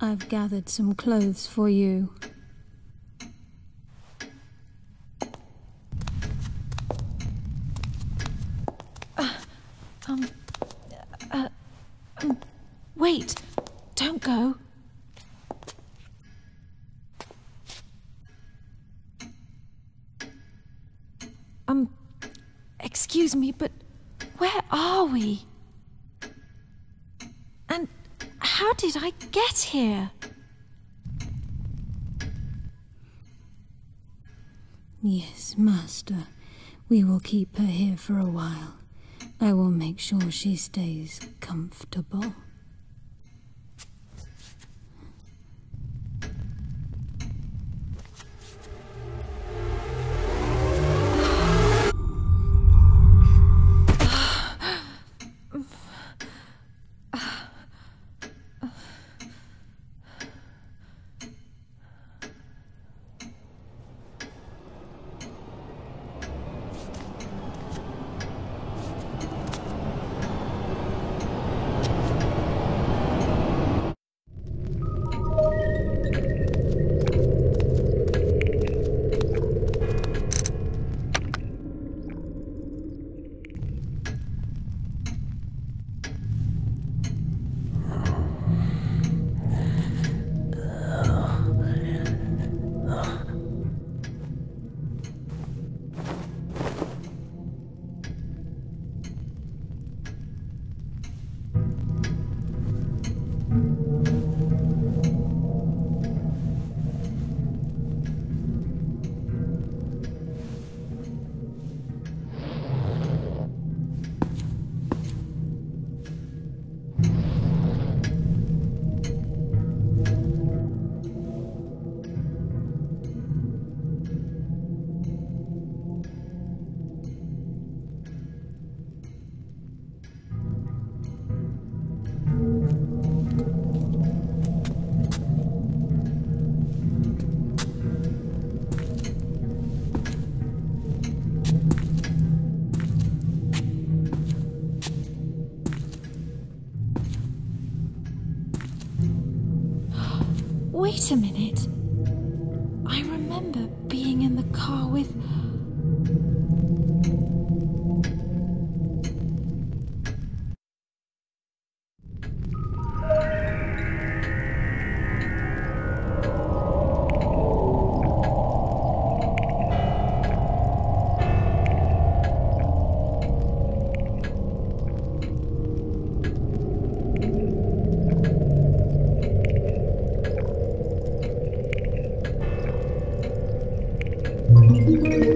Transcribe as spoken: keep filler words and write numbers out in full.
I've gathered some clothes for you. Uh, um, uh, um, wait, don't go. Um, excuse me, but where are we? And how did I get here? Yes, Master. We will keep her here for a while. I will make sure she stays comfortable. Wait a minute. I remember being in the car with... Thank you.